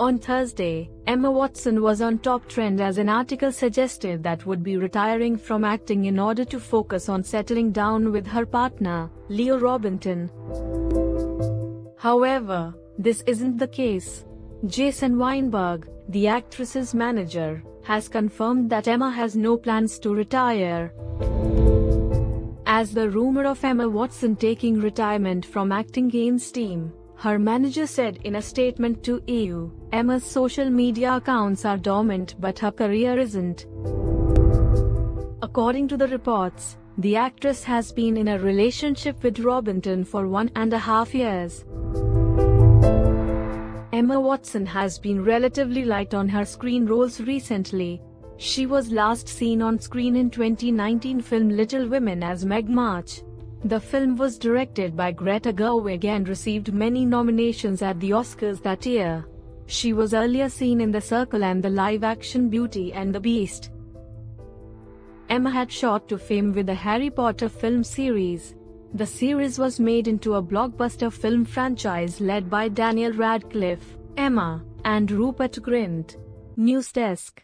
On Thursday, Emma Watson was on Top Trend as an article suggested that would be retiring from acting in order to focus on settling down with her partner, Leo Robinton. However, this isn't the case. Jason Weinberg, the actress's manager, has confirmed that Emma has no plans to retire. As the rumor of Emma Watson taking retirement from acting gains steam, her manager said in a statement to EU, "Emma's social media accounts are dormant but her career isn't." According to the reports, the actress has been in a relationship with Robinton for 1.5 years. Emma Watson has been relatively light on her screen roles recently. She was last seen on screen in 2019 film Little Women as Meg March. The film was directed by Greta Gerwig and received many nominations at the Oscars that year. She was earlier seen in The Circle and the live-action Beauty and the Beast. Emma had shot to fame with the Harry Potter film series. The series was made into a blockbuster film franchise led by Daniel Radcliffe, Emma, and Rupert Grint. News Desk.